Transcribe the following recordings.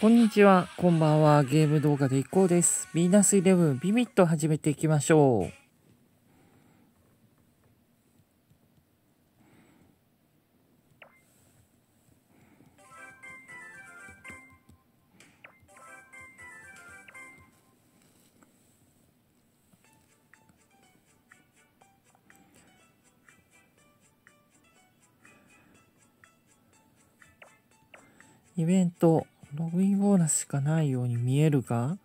こんにちは、こんばんは。ゲーム動画でいこうです。ヴィーナス11ビビット始めていきましょう。イベントロビーボーナスしかないように見えるが、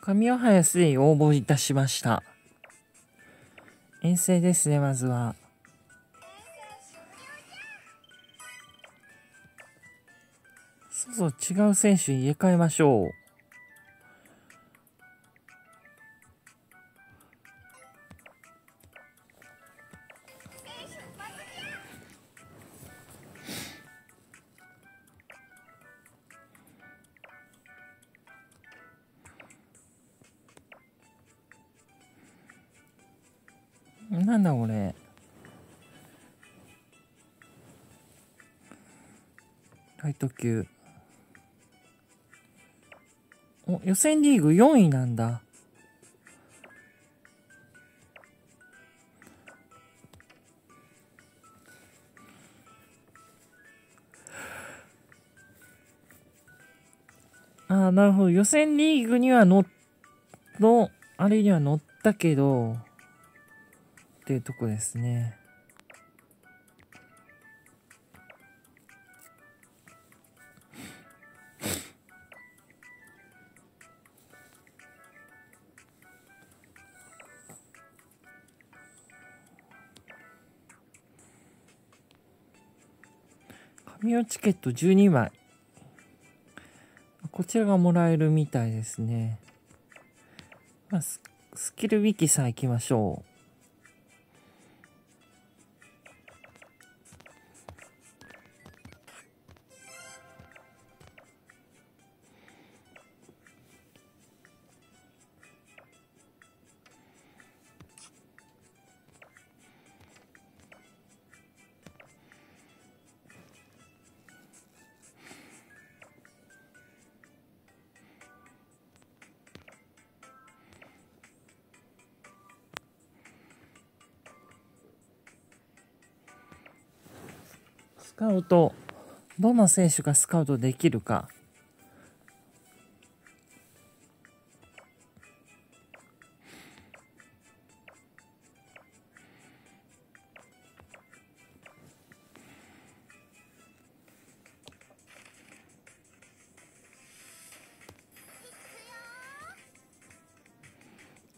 神は早すでに応募いたしました。遠征ですね。まずはそうそう違う選手に入れ替えましょう。なんだこれ、ライト級。お、予選リーグ4位なんだ。ああ、なるほど。予選リーグにはあれには乗ったけどっていうとこですね。神尾チケット12枚。こちらがもらえるみたいですね。まあ、スキルウィキさん行きましょう。スカウト、どんな選手がスカウトできるか。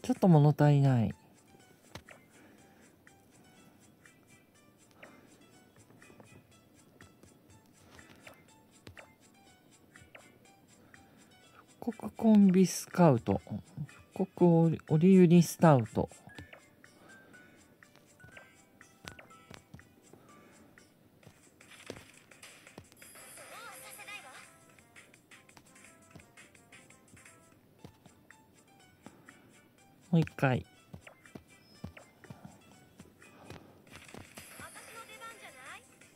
ちょっと物足りない。復刻コンビスカウト、復刻オリユリスタウト、もう一回。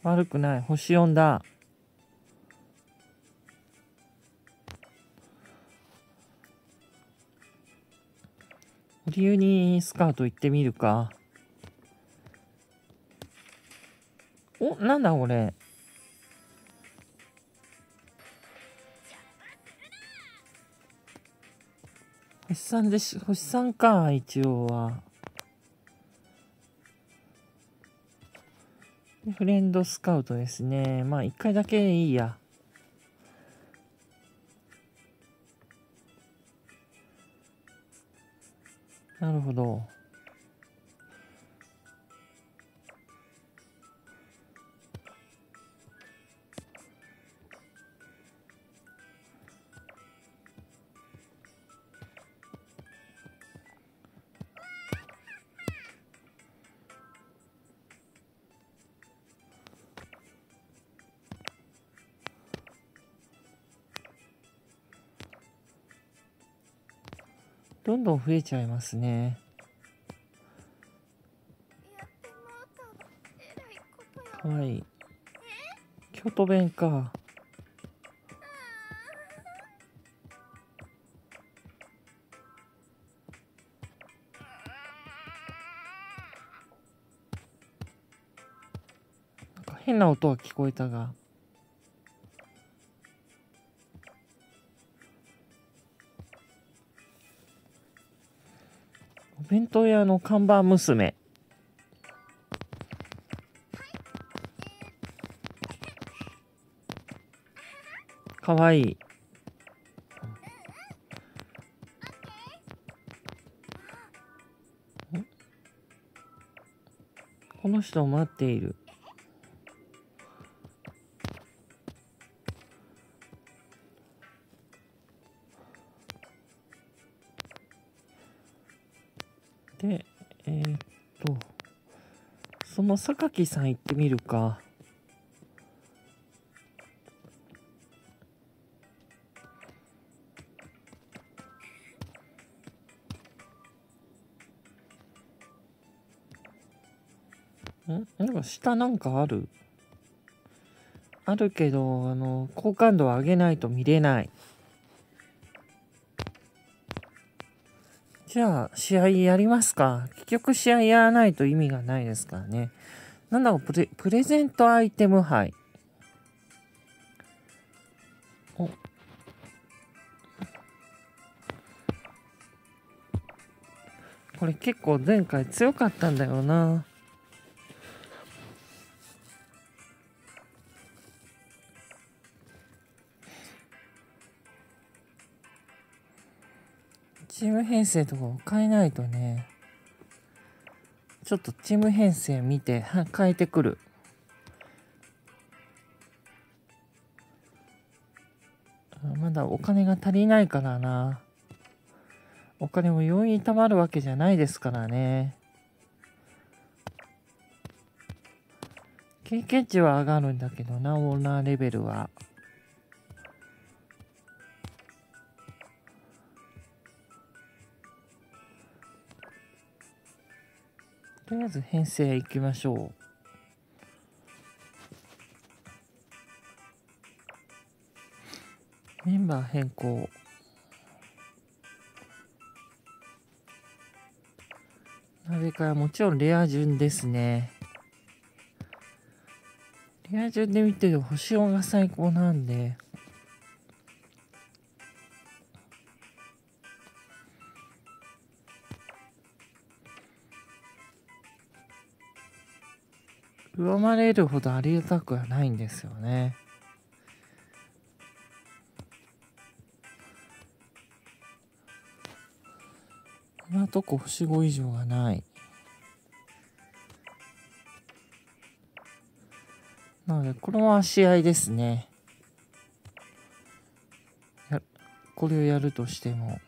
悪くない。星4だ。理由にスカウト行ってみるか。お、なんだこれ。星3でし、星3か、一応は。フレンドスカウトですね。まあ一回だけでいいや。なるほど。どんどん増えちゃいますね。はい。京都弁か。なんか変な音は聞こえたが。お弁当屋の看板娘。かわいい。この人を待っている。で、その榊さん行ってみるか。なんか下なんかある？あるけど、好感度を上げないと見れない。じゃあ、試合やりますか。結局試合やらないと意味がないですからね。なんだろう、プレゼントアイテム杯。お。これ結構前回強かったんだよな。チーム編成とかを変えないとね。ちょっとチーム編成見て変えてくる。まだお金が足りないからな。お金も容易に貯まるわけじゃないですからね。経験値は上がるんだけどな、オーナーレベルは。とりあえず編成いきましょう。メンバー変更。鍋からもちろんレア順ですね。レア順で見てる星4が最高なんで。上回れるほどありがたくはないんですよね。今のとこ星5以上がない。なのでこれは試合ですね。これをやるとしても。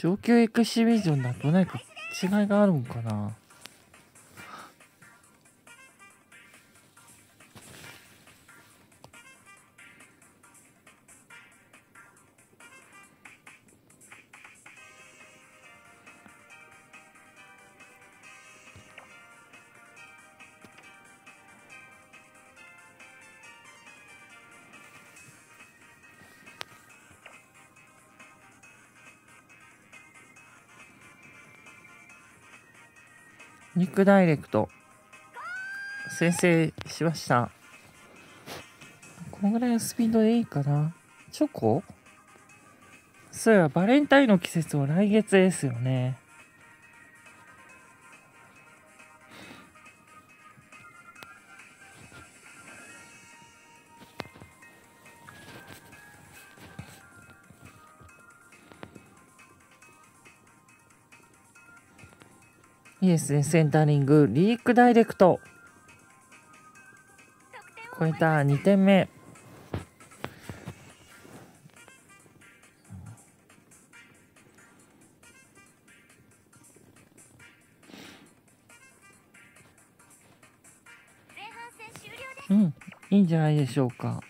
上級エクシビジョンだと何か違いがあるんかな。ニックダイレクト先制しました。このぐらいのスピードでいいかな。チョコ、そういえばバレンタインの季節は来月ですよね。いいですね、センタリング、リークダイレクト。超えた、2点目。うん、いいんじゃないでしょうか。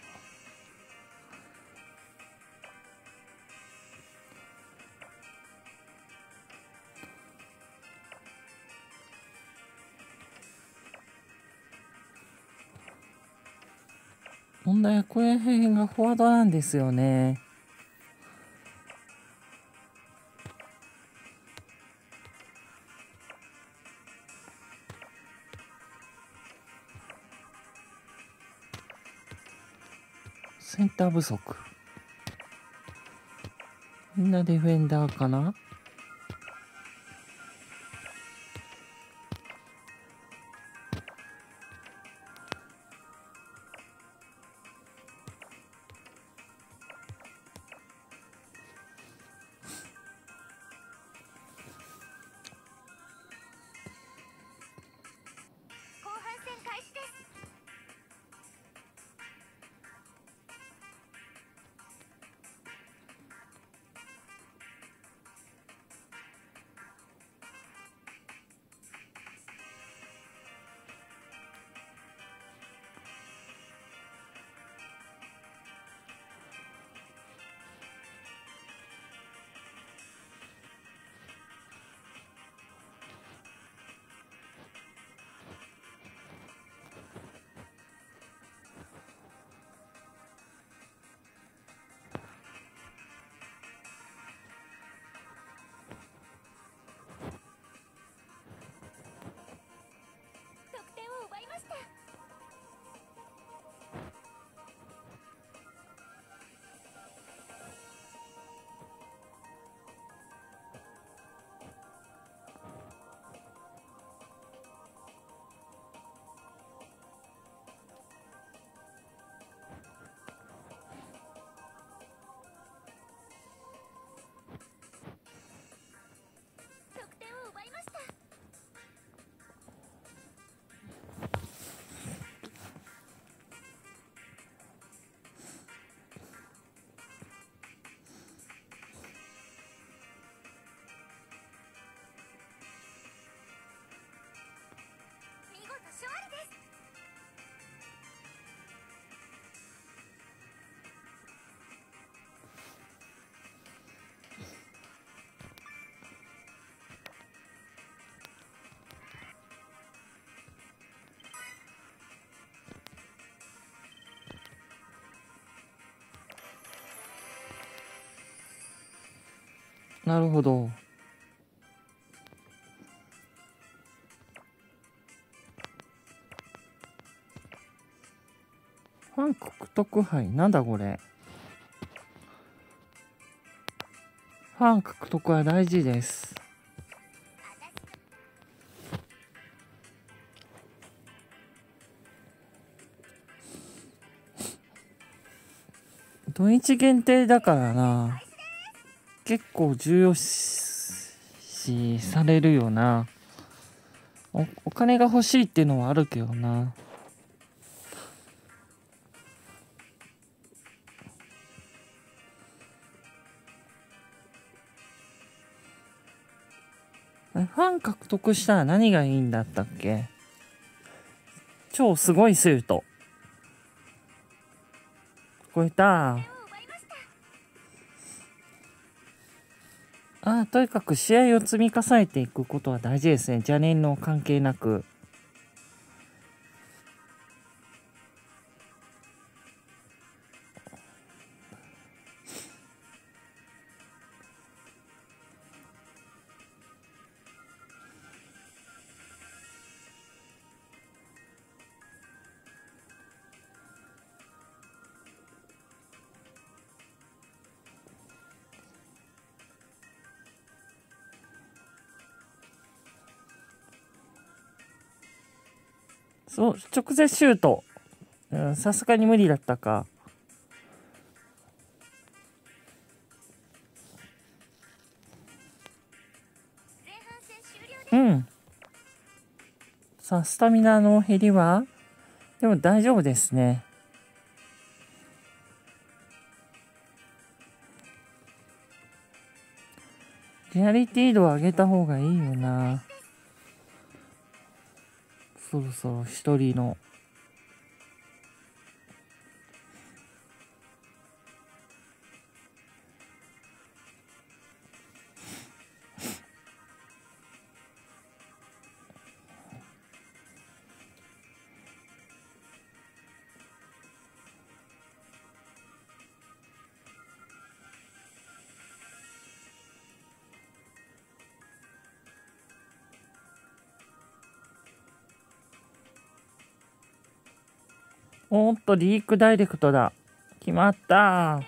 問題はこれ辺がフォワードなんですよね。センター不足。みんなディフェンダーかな。なるほど。ファン獲得杯なんだこれ。ファン獲得は大事です。土日限定だからな。結構重要視されるよな。 お金が欲しいっていうのはあるけどな。ファン獲得したら何がいいんだったっけ。超すごいスート超えた。とにかく試合を積み重ねていくことは大事ですね。邪念の関係なく。直接シュート、さすがに無理だったか。うん。さあスタミナの減りはでも大丈夫ですね。リアリティ度を上げた方がいいよな。そろそろ一人のおっと、リークダイレクトだ。決まったー。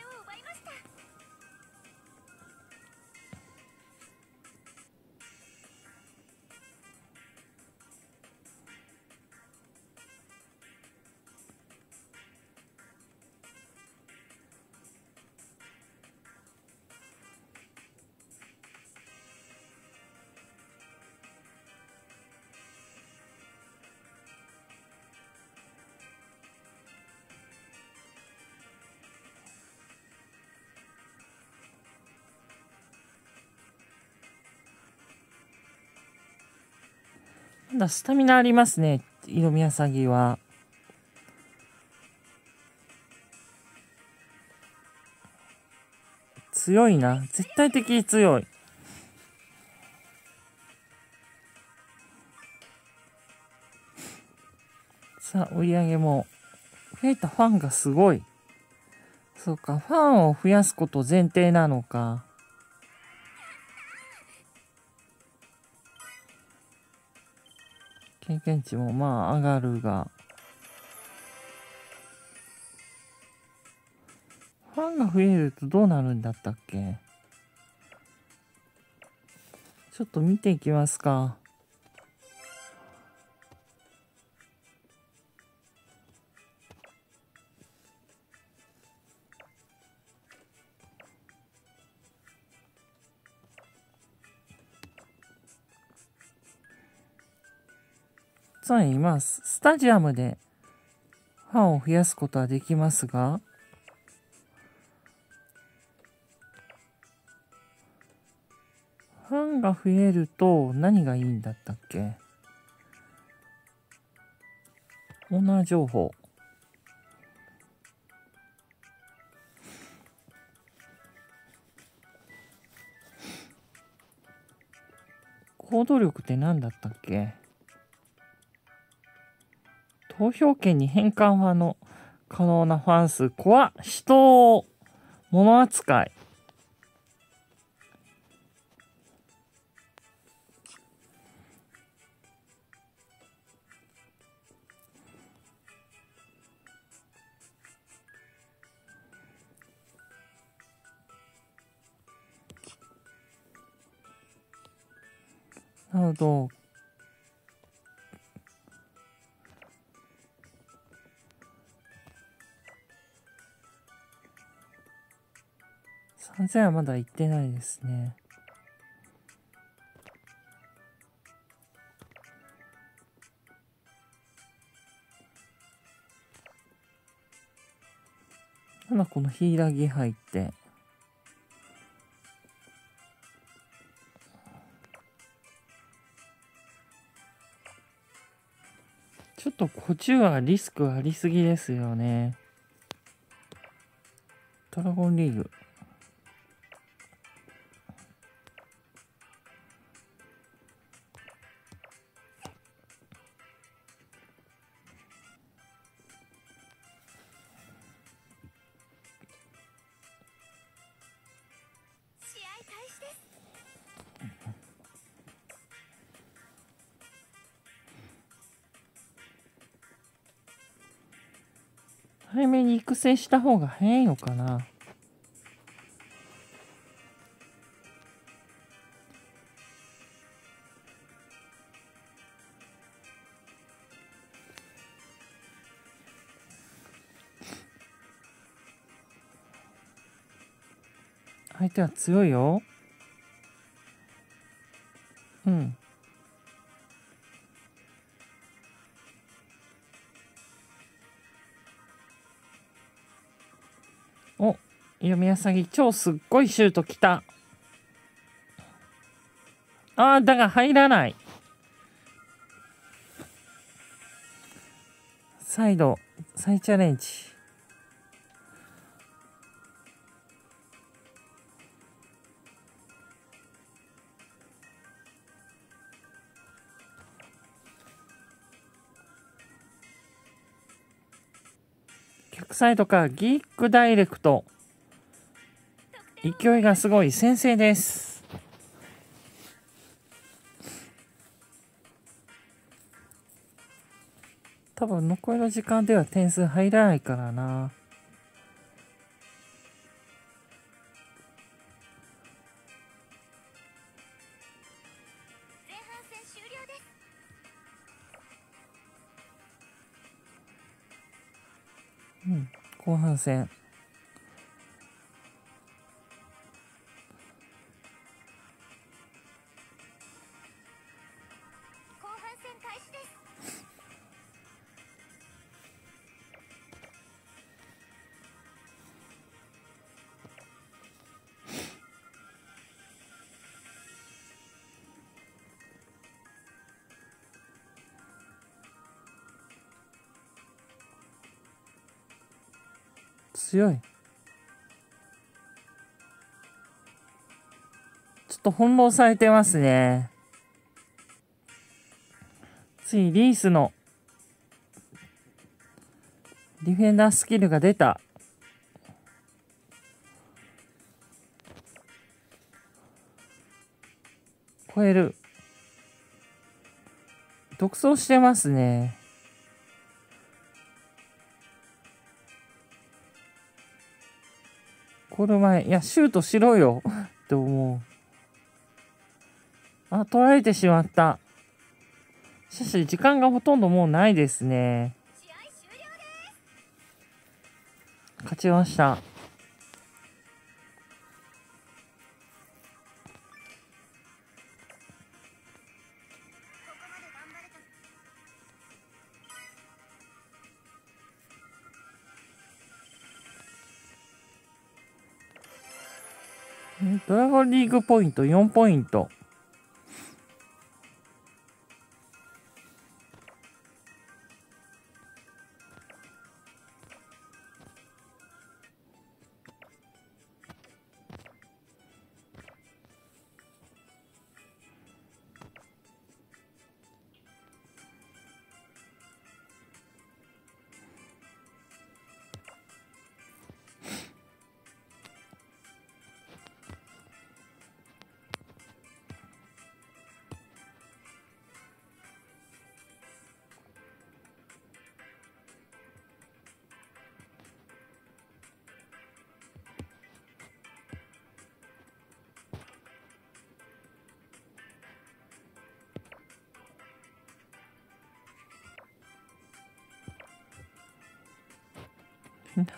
まだスタミナありますね、色宮サギは。強いな、絶対的に強い。さあ、追い上げも増えた。ファンがすごい。そうか、ファンを増やすこと前提なのか。経験値もまあ上がるが、ファンが増えるとどうなるんだったっけ。ちょっと見ていきますか。今スタジアムでファンを増やすことはできますが、ファンが増えると何がいいんだったっけ。オーナー情報、行動力って何だったっけ。投票権に変換はの可能なファン数、怖っ、人を物扱い。なるほど。3000はまだ行ってないですね。今このヒイラギ入ってちょっとコチュはリスクありすぎですよね。ドラゴンリーグ早めに育成した方が早いのかな。相手は強いよ。うん。お、色宮サギ超すっごいシュートきた。ああ、だが入らない。再度再チャレンジ。逆サイドか、ギークダイレクト、勢いがすごい。先制です。多分残りの時間では点数入らないからな。うん、後半戦。強い。ちょっと翻弄されてますね。ついリースのディフェンダースキルが出た。超える。独走してますね。ゴール前、いやシュートしろよって思う。あ、取られてしまった。しかし時間がほとんどもうないですね。勝ちました。ドラゴンリーグポイント4ポイント。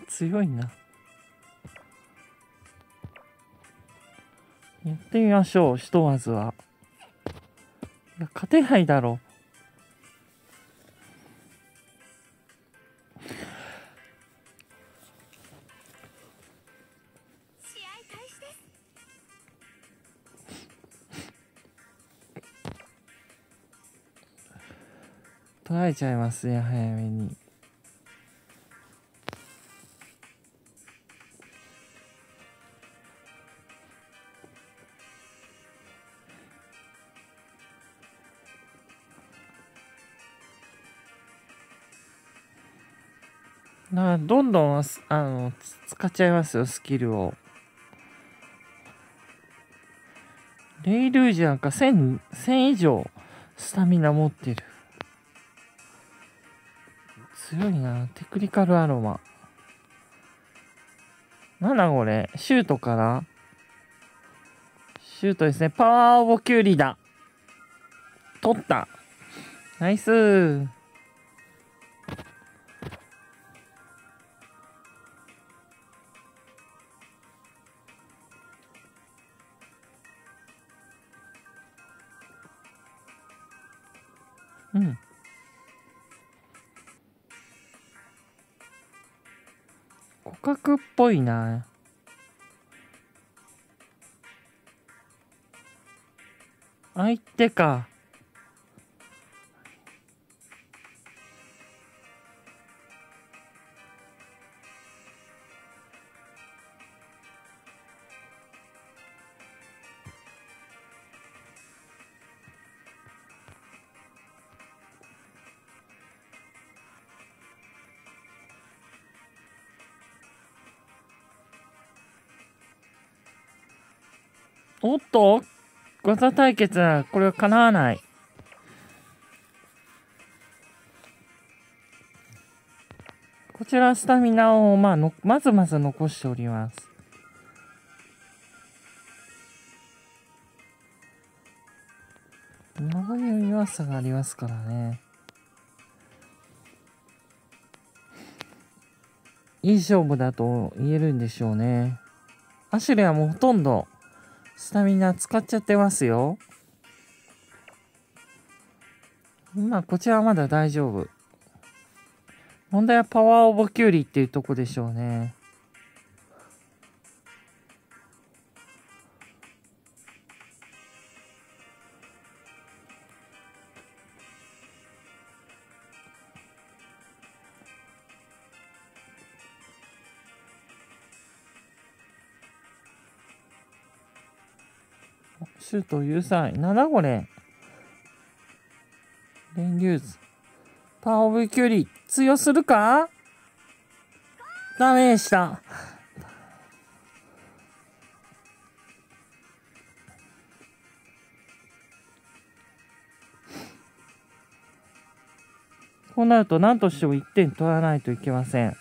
強いな。やってみましょう。ひとまずは。いや勝てないだろう。試合開始です。取られちゃいますね、早めに。どんどん使っちゃいますよ、スキルを。レイルージなんか1000以上スタミナ持ってる。強いな。テクニカルアロマ。なんだこれ。シュートから、シュートですね。パワーオボキュウリだ。取った。ナイス。うん。互角っぽいな。相手か。おっと、技対決な、これはかなわない。ちらスタミナを、まずまず残しております。長い弱さがありますからね。いい勝負だと言えるんでしょうね。アシュレはもうほとんどスタミナ使っちゃってますよ。こちらはまだ大丈夫。問題はパワーオブキュウリっていうとこでしょうね。シュート有罪7号連龍図パワーオブキュウリ通用するか。ダメでした。こうなると何としても1点取らないといけません。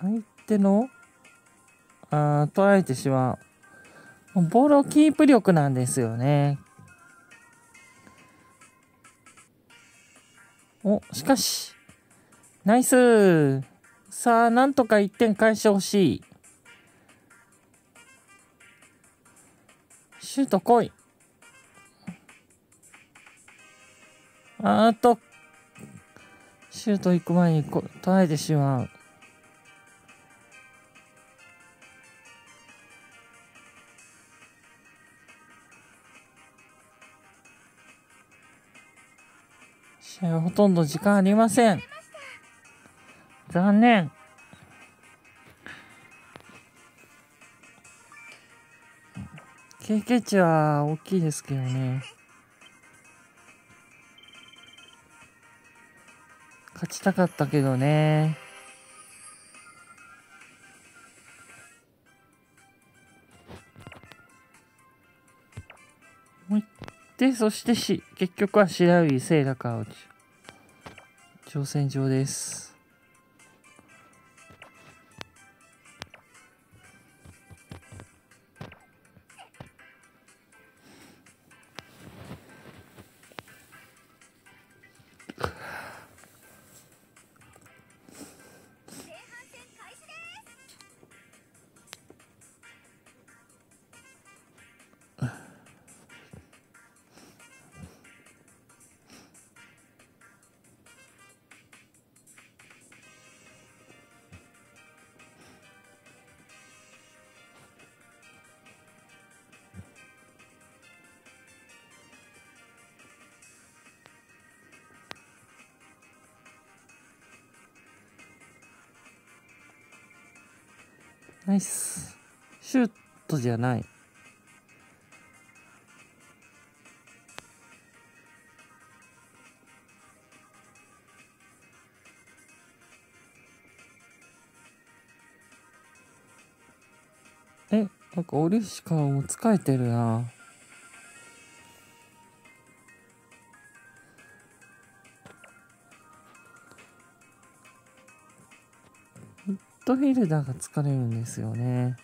相手の取られてしまう。ボールをキープ力なんですよね。しかし、ナイス。さあ、なんとか1点返してほしい。シュート来い。シュート行く前に取られてしまう。ほとんど時間ありません。残念。経験値は大きいですけどね。勝ちたかったけどね。で、そして結局は白指聖羅か挑戦状です。ナイス。シュートじゃない。なんかオリシカも疲れてるな。ミッドフィルダーが疲れるんですよね。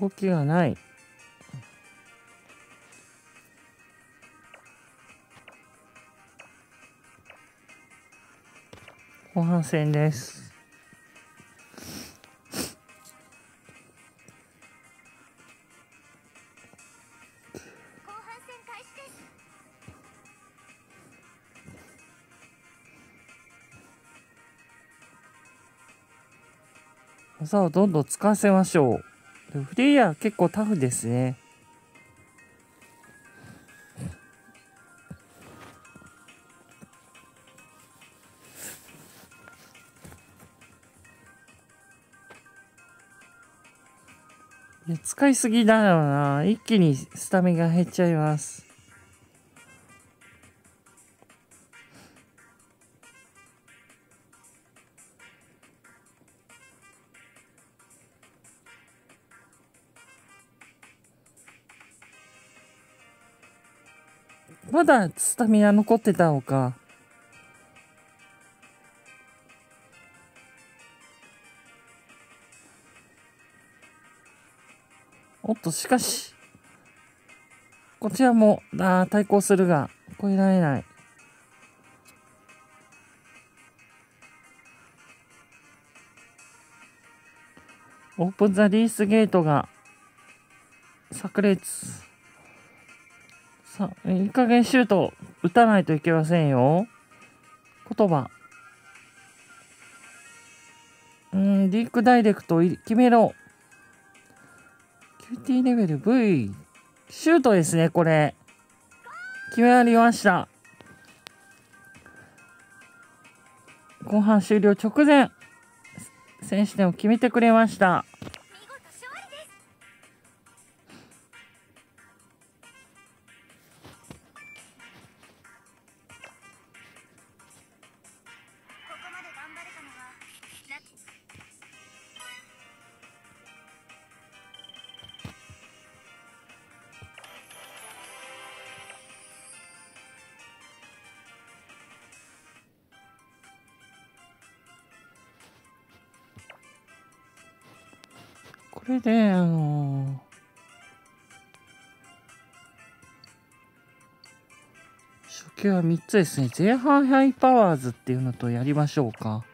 動きがない。後半戦です。後半戦開始です。技をどんどん使わせましょう。フレイヤー結構タフですね。使いすぎだよな。一気にスタミナ減っちゃいます。まだスタミナ残ってたのか。おっと、しかしこちらも対抗するが超えられない。オープンザリースゲートが炸裂。さあ、いい加減シュート打たないといけませんよ。言葉。リークダイレクト決めろ。QT レベル V。シュートですね、これ。決められました。後半終了直前、先取点を決めてくれました。これで、初球は3つですね。前半ハイパワーズっていうのとやりましょうか。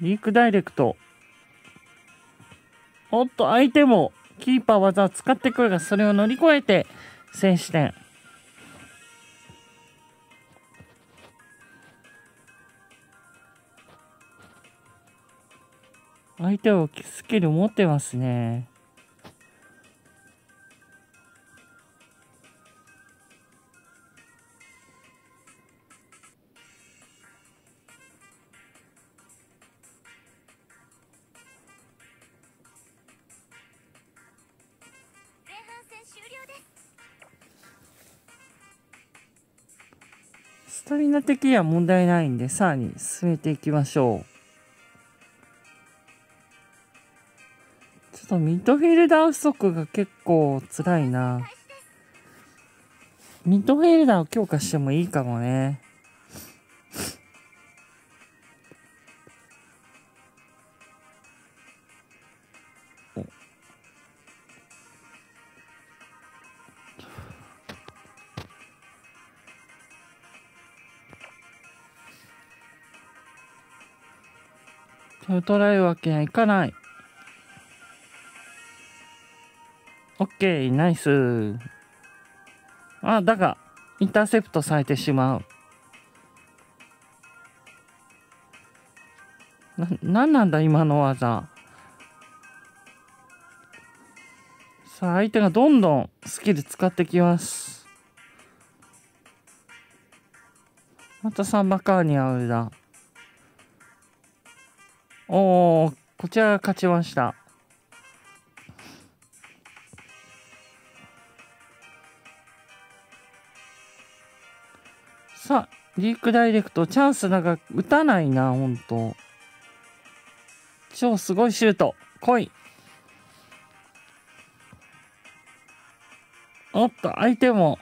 リークダイレクト。おっと、相手もキーパー技を使ってくるが、それを乗り越えて先取点。相手をスキル持ってますね。スタミナ的には問題ないんで、さらに進めていきましょう。ちょっとミッドフィルダー不足が結構辛いな。ミッドフィルダーを強化してもいいかもね。取られるわけにはいかない。オッケー、ナイス。あ、だがインターセプトされてしまう。なんなんだ今の技。さあ、相手がどんどんスキル使ってきます。またサンバカーニャウだ。おー、こちらが勝ちました。さあ、リークダイレクト、チャンスだが打たないな、ほんと。超すごいシュート、来い。おっと、相手も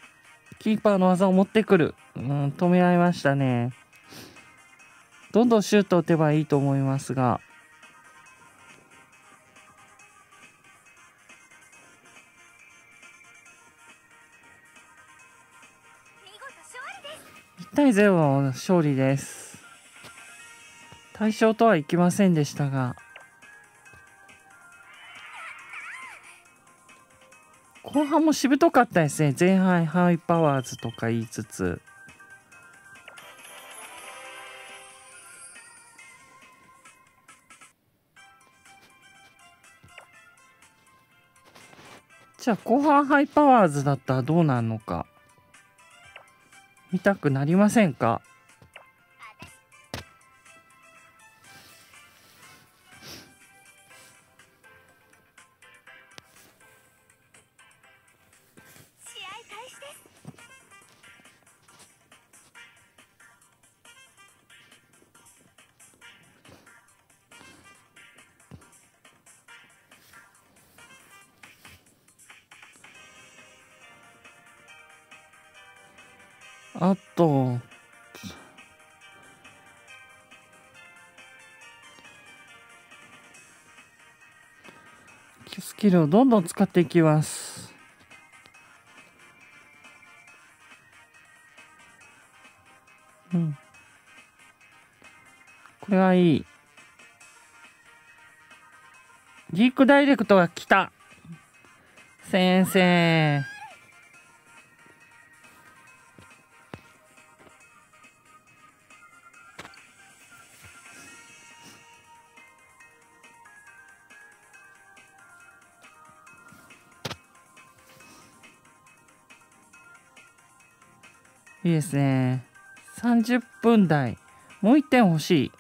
キーパーの技を持ってくる。止められましたね。どんどんシュートを打てばいいと思いますが。1対0の勝利です。大勝とはいきませんでしたが、後半もしぶとかったですね。前半ハイパワーズとか言いつつ、じゃあ後半ハイパワーズだったらどうなるのか見たくなりませんか？あと、スキルをどんどん使っていきます。うん。これはいい。ギークダイレクトが来た。先生。いいですね。30分台。もう1点欲しい。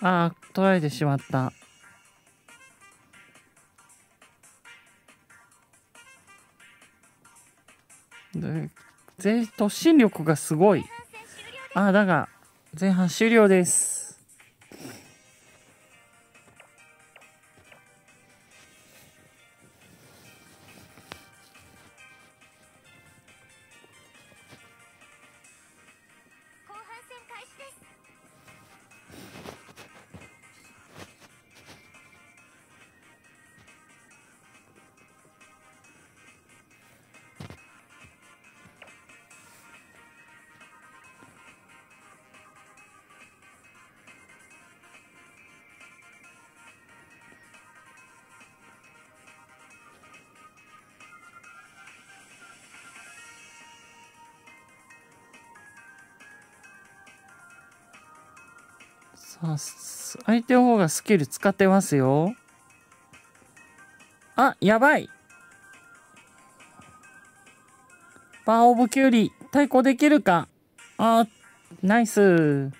ああ、取られてしまった。突進力がすごい。ああ、だが、前半終了です。相手の方がスキル使ってますよ。あ、やばい。バーオブキュリー対抗できるか。あ、ナイス。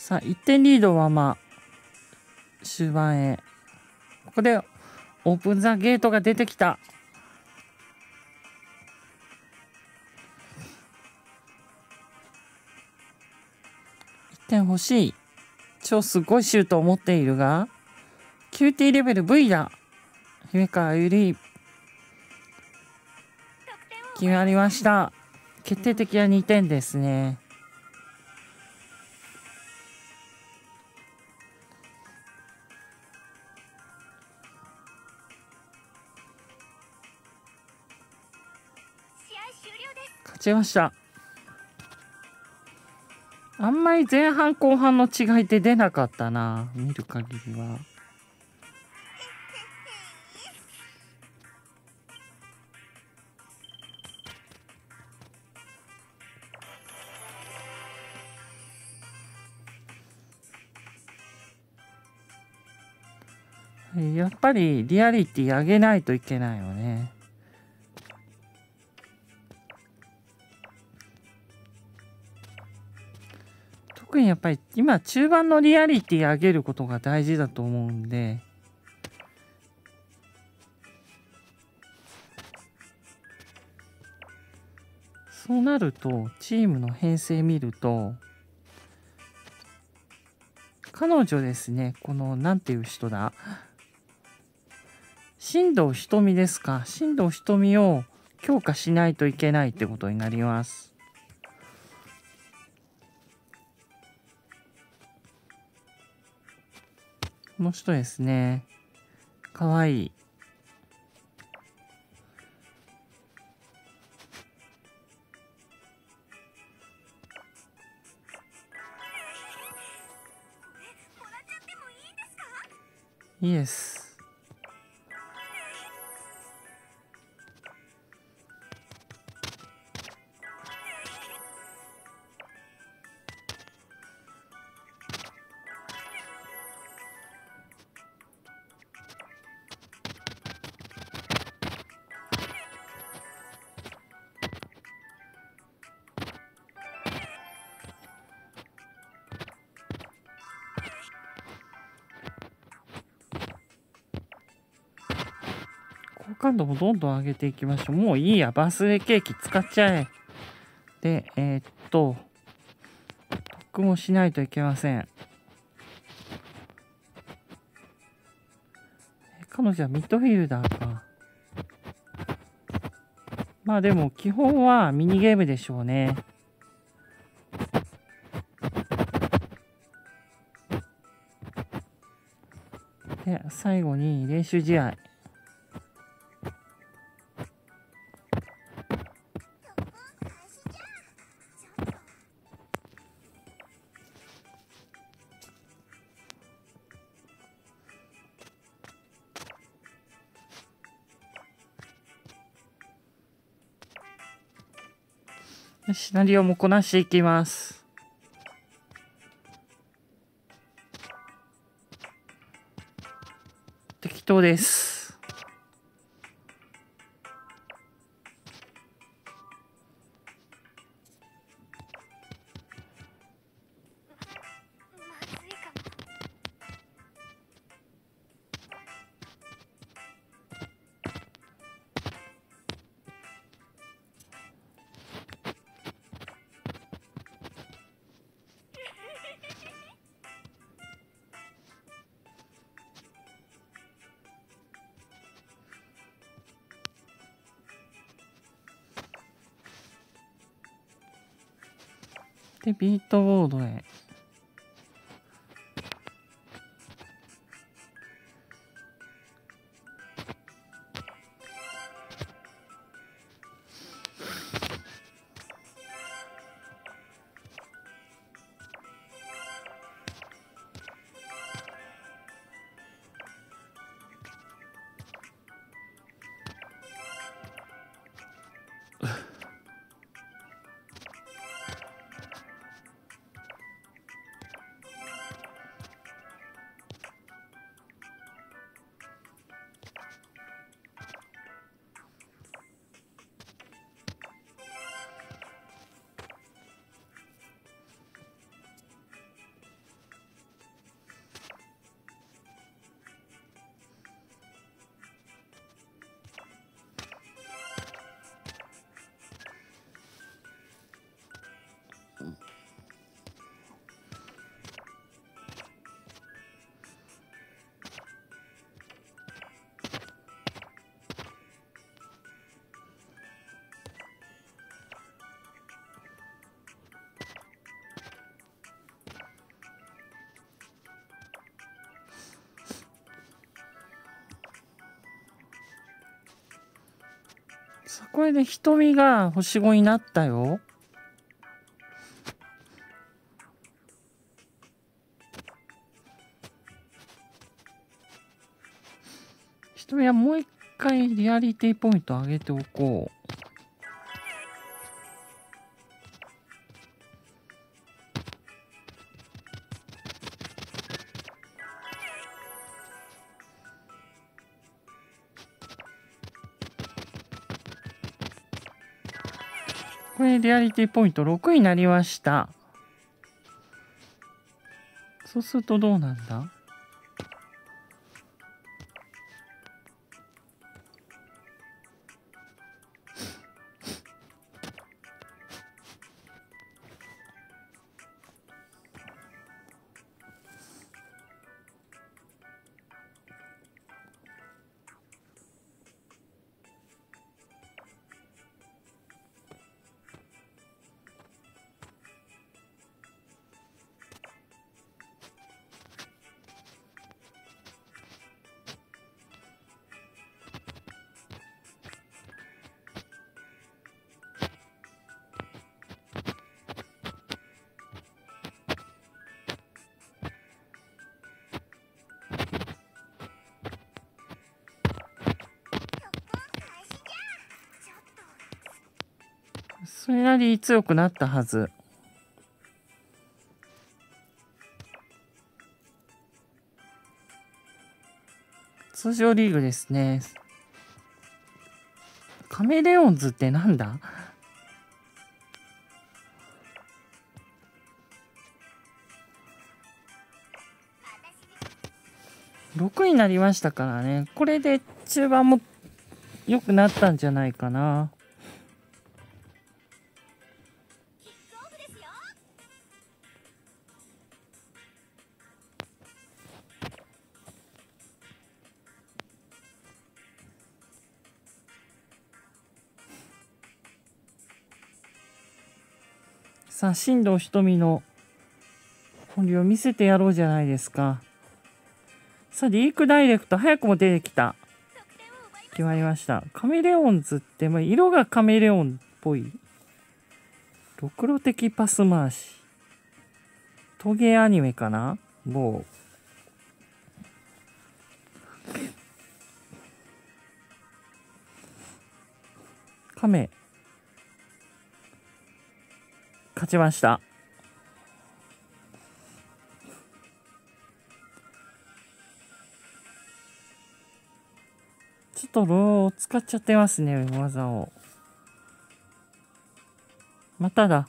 さあ、1点リードはまあ終盤へ。ここでオープンザゲートが出てきた。1点欲しい。超すごいシュートを持っているが、QT レベル V だ。姫川ゆり決まりました。決定的な2点ですね。勝ちました。あんまり前半後半の違いって出なかったな、見る限りは。やっぱりリアリティ上げないといけないよね。特にやっぱり今中盤のリアリティ上げることが大事だと思うんで、そうなるとチームの編成見ると、彼女ですね、このなんていう人だ、進藤瞳ですか、進藤瞳を強化しないといけないってことになります。この人ですね、かわいい。イエス。感度もどんどん上げていきましょう。もういいや、バースデーケーキ使っちゃえ。で、特訓をしないといけません。彼女はミッドフィルダーか。まあでも基本はミニゲームでしょうね。で、最後に練習試合。シナリオもこなしていきます。適当です。で、ビートボードへ。さあ、これで瞳が星5になったよ。瞳はもう一回リアリティポイント上げておこう。これリアリティポイント6になりました。そうするとどうなんだ？それなりに強くなったはず。通常リーグですね。カメレオンズってなんだ？6になりましたからね。これで中盤も良くなったんじゃないかな。さあ、進藤瞳の本領を見せてやろうじゃないですか。さあ、リークダイレクト、早くも出てきた。決まりました。カメレオンズって、まあ、色がカメレオンっぽい。ろくろ的パス回し。トゲアニメかな？もう。カメ。勝ちました。ちょっとローを使っちゃってますね、技を。まただ、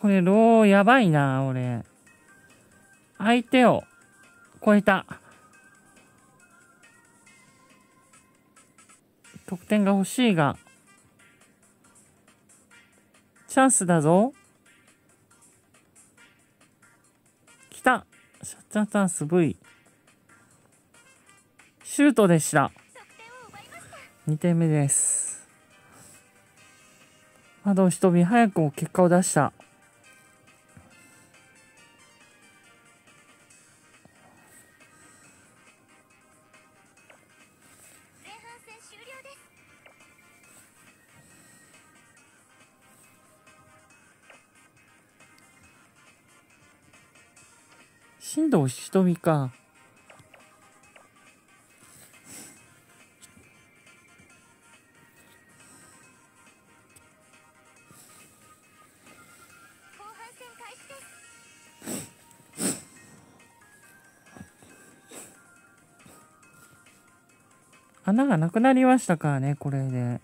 これローやばいな、俺。相手を超えた。得点が欲しいが。チャンスだぞ。来た。シャッターチャンス V。シュートでした。2点目です。まだひとみ早くも結果を出した。前半戦終了です。進藤ひとみか。穴がなくなりましたからね、これで。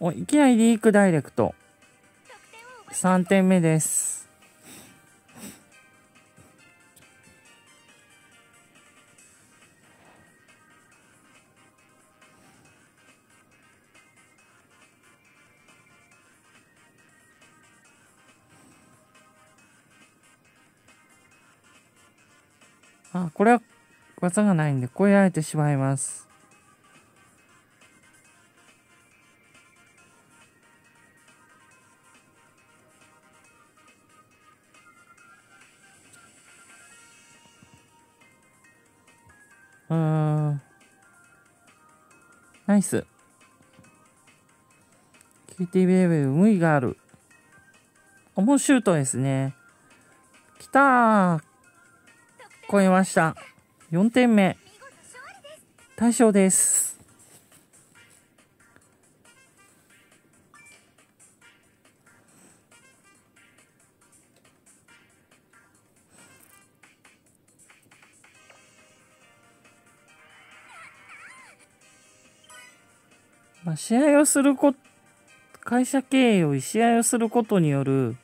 お、いきなりリークダイレクト。3点目です。あ、これは技がないんで、こえられてしまいます。ナイス。QTV レベル無理がある。もうシュートですね。きたー。超えました。4点目。大勝です。まあ試合をする会社経営を試合をすることによる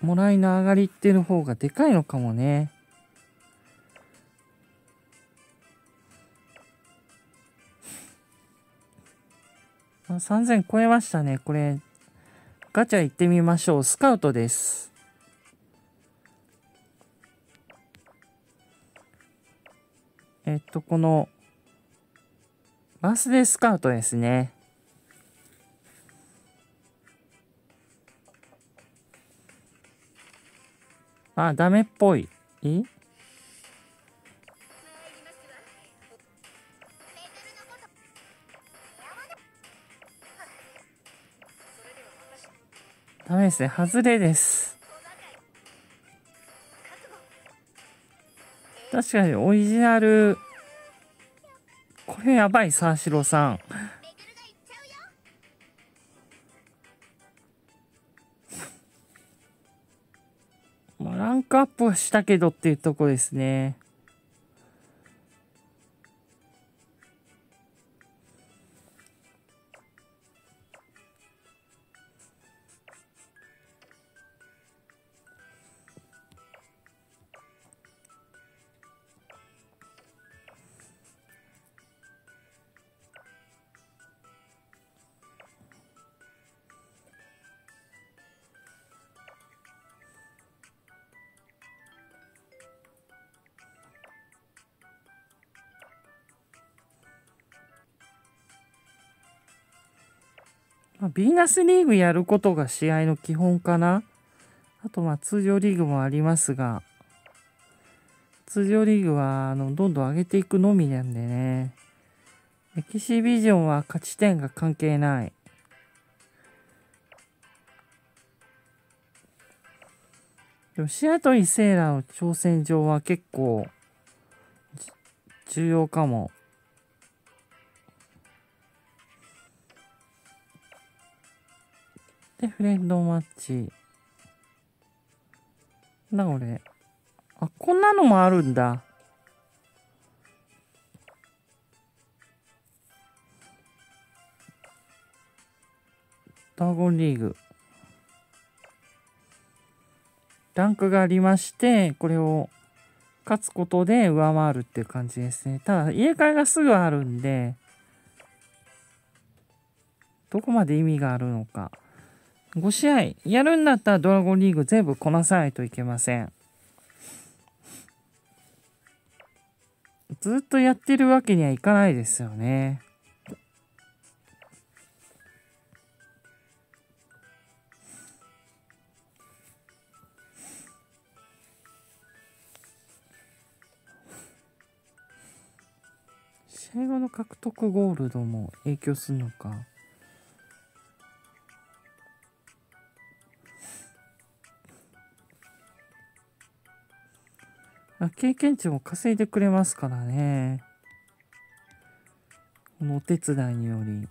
もらいの上がりっていう方がでかいのかもね。まあ、3000超えましたね。これガチャ行ってみましょう。スカウトです。この、バースデースカウトですね。あ、ダメっぽい。え？ダメですね。外れです。確かにオリジナル。これやばい、沢城さん。まあ、ランクアップはしたけどっていうとこですね。ビーナスリーグやることが試合の基本かな。あとまあ通常リーグもありますが、通常リーグはどんどん上げていくのみなんでね。エキシビジョンは勝ち点が関係ない。でもシアトルセーラーの挑戦状は結構重要かも。で、フレンドマッチ。なんだこれ。あ、こんなのもあるんだ。ドラゴンリーグ。ランクがありまして、これを勝つことで上回るっていう感じですね。ただ、入れ替えがすぐあるんで、どこまで意味があるのか。5試合やるんだったらドラゴンリーグ全部こなさないといけません。ずっとやってるわけにはいかないですよね。試合後の獲得ゴールドも影響するのか。経験値も稼いでくれますからね。このお手伝いにより。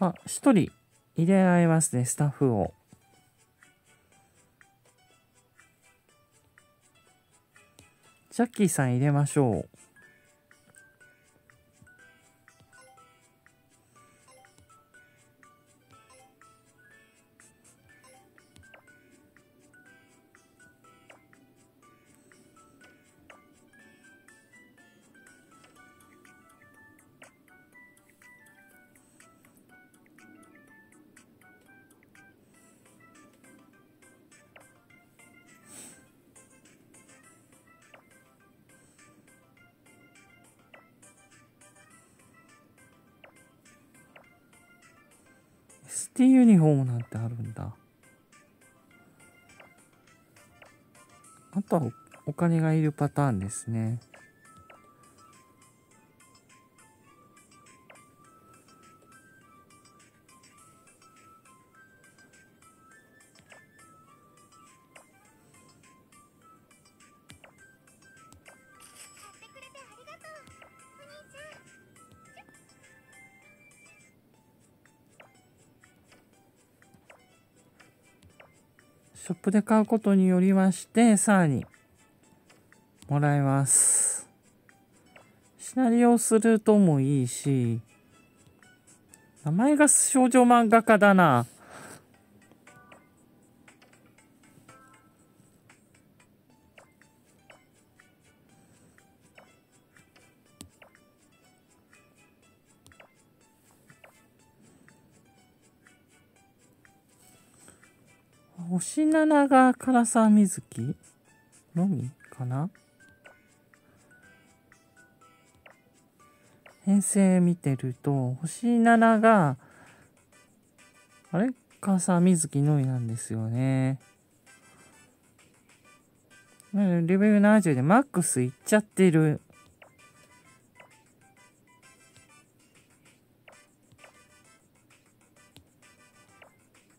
あ、一人入れられますね、スタッフを。ジャッキーさん入れましょう。ST ユニフォームなんてあるんだ。あとはお金がいるパターンですね。ショップで買うことによりまして、さらにもらえます。シナリオをするともいいし、名前が少女漫画家だな。星7が唐沢瑞希のみかな。編成見てると星7があれ笠瑞希のみなんですよね。レベル70でマックスいっちゃってる。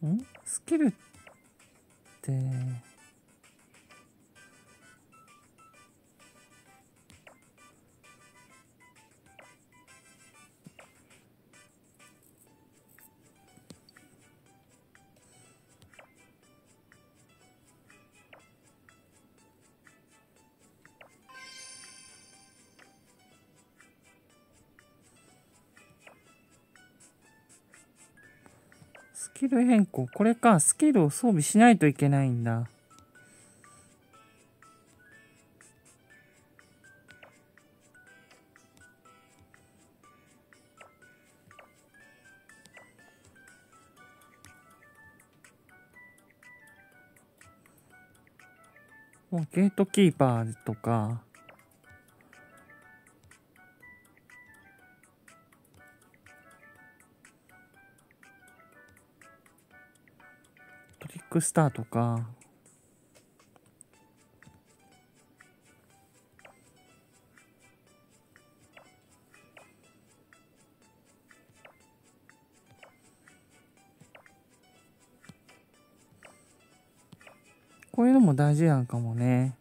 ん？スキルってスキル変更、これか。スキルを装備しないといけないんだ。もうゲートキーパーとか。トリックスターとかこういうのも大事なんかもね。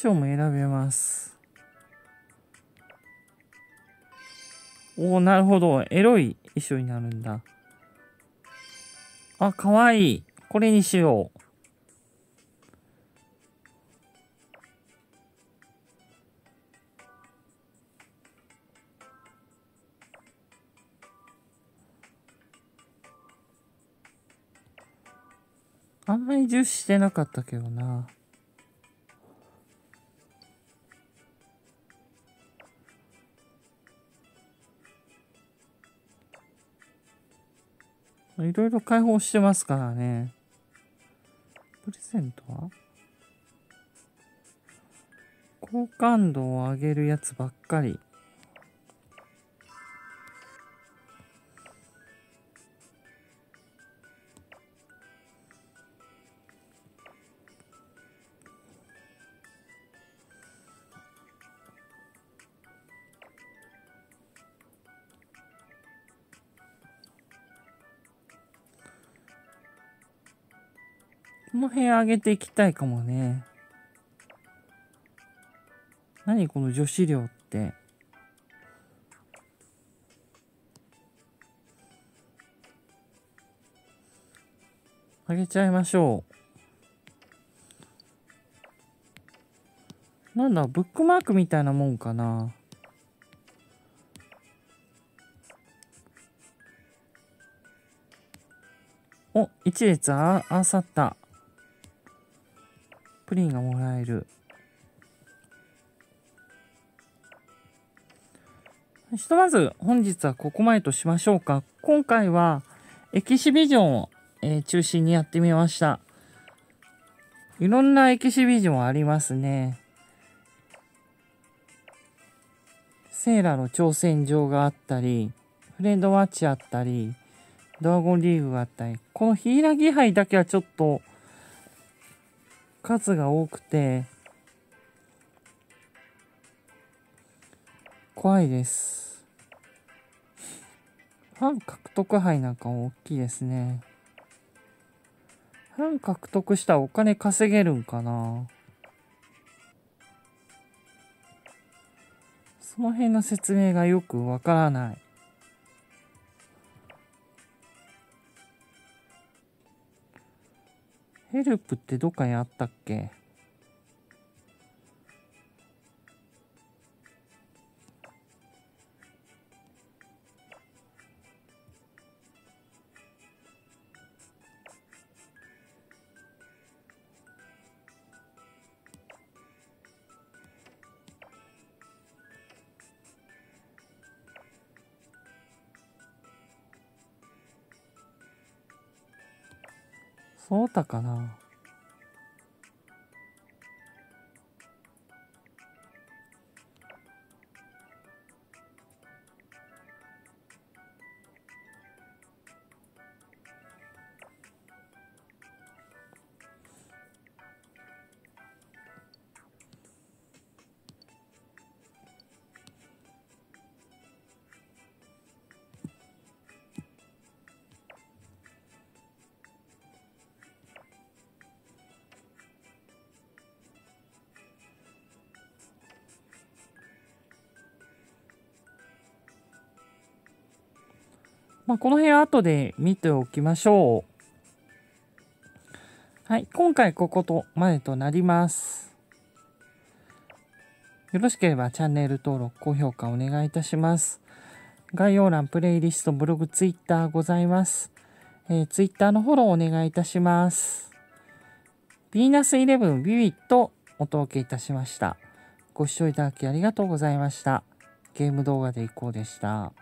衣装も選べます。おお、なるほど。エロい衣装になるんだ。あ、かわいい。これにしよう。あんまり重視してなかったけどな。いろいろ開放してますからね。プレゼントは好感度を上げるやつばっかり。この辺上げていきたいかもね。何この女子寮って。上げちゃいましょう。なんだ、ブックマークみたいなもんかな。お、一列あさった。プリンがもらえる。ひとまず本日はここまでとしましょうか。今回はエキシビジョンを中心にやってみました。いろんなエキシビジョンありますね。セーラの挑戦状があったり、フレンドマッチあったり、ドラゴンリーグがあったり、この柊杯だけはちょっと数が多くて怖いです。反獲得杯なんかも大きいですね。反獲得したらお金稼げるんかな。その辺の説明がよくわからない。ヘルプってどっかにあったっけ？その他かな。まあこの辺は後で見ておきましょう。はい、今回こことまでとなります。よろしければチャンネル登録、高評価お願いいたします。概要欄、プレイリスト、ブログ、ツイッターございます。ツイッターのフォローお願いいたします。ヴィーナス11ビビッとお届けいたしました。ご視聴いただきありがとうございました。ゲーム動画でいこうでした。